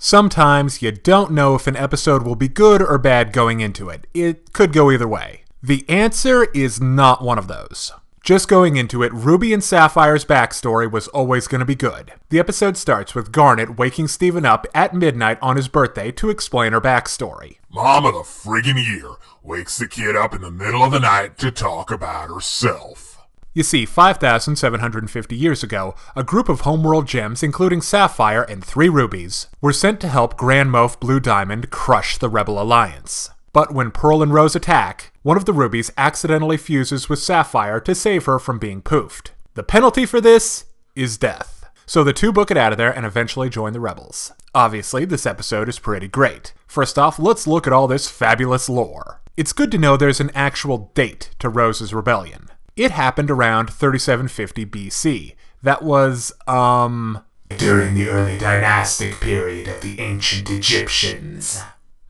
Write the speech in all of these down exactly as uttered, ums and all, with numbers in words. Sometimes you don't know if an episode will be good or bad going into it. It could go either way. The answer is not one of those. Just going into it, Ruby and Sapphire's backstory was always going to be good. The episode starts with Garnet waking Steven up at midnight on his birthday to explain her backstory. Mom of the friggin' year wakes the kid up in the middle of the night to talk about herself. You see, five thousand seven hundred fifty years ago, a group of homeworld gems, including Sapphire and three rubies, were sent to help Grand Moff Blue Diamond crush the Rebel Alliance. But when Pearl and Rose attack, one of the rubies accidentally fuses with Sapphire to save her from being poofed. The penalty for this is death. So the two book it out of there and eventually join the rebels. Obviously, this episode is pretty great. First off, let's look at all this fabulous lore. It's good to know there's an actual date to Rose's rebellion. It happened around thirty-seven fifty B C. That was, um... during the early dynastic period of the ancient Egyptians.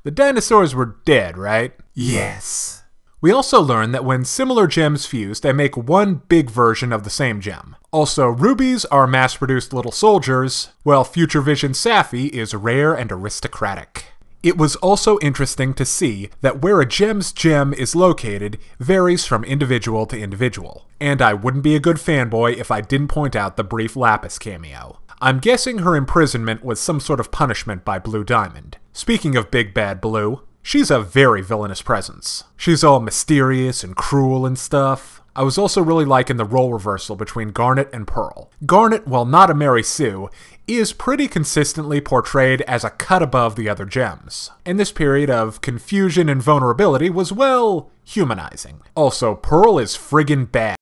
The dinosaurs were dead, right? Yes. We also learn that when similar gems fuse, they make one big version of the same gem. Also, rubies are mass-produced little soldiers, while Future Vision Sapphi is rare and aristocratic. It was also interesting to see that where a gem's gem is located varies from individual to individual. And I wouldn't be a good fanboy if I didn't point out the brief Lapis cameo. I'm guessing her imprisonment was some sort of punishment by Blue Diamond. Speaking of Big Bad Blue, she's a very villainous presence. She's all mysterious and cruel and stuff. I was also really liking the role reversal between Garnet and Pearl. Garnet, while not a Mary Sue, is pretty consistently portrayed as a cut above the other gems. And this period of confusion and vulnerability was, well, humanizing. Also, Pearl is friggin' bad.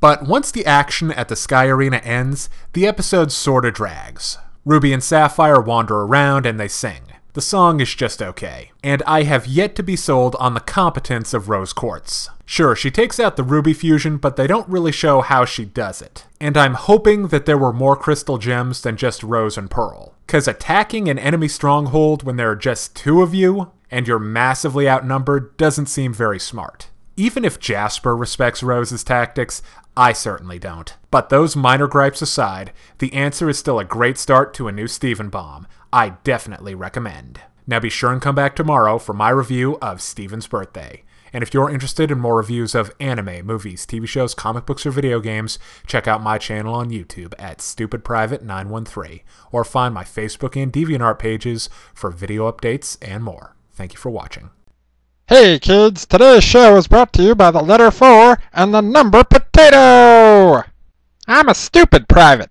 But once the action at the Sky Arena ends, the episode sorta drags. Ruby and Sapphire wander around and they sing. The song is just okay. And I have yet to be sold on the competence of Rose Quartz. Sure, she takes out the Ruby fusion, but they don't really show how she does it. And I'm hoping that there were more Crystal Gems than just Rose and Pearl. 'Cause attacking an enemy stronghold when there are just two of you, and you're massively outnumbered, doesn't seem very smart. Even if Jasper respects Rose's tactics, I certainly don't. But those minor gripes aside, the answer is still a great start to a new Steven Bomb. I definitely recommend. Now be sure and come back tomorrow for my review of Steven's Birthday. And if you're interested in more reviews of anime, movies, T V shows, comic books, or video games, check out my channel on YouTube at Stupid Private nine one three, or find my Facebook and DeviantArt pages for video updates and more. Thank you for watching. Hey kids, today's show is brought to you by the letter four and the number potato! I'm a stupid private.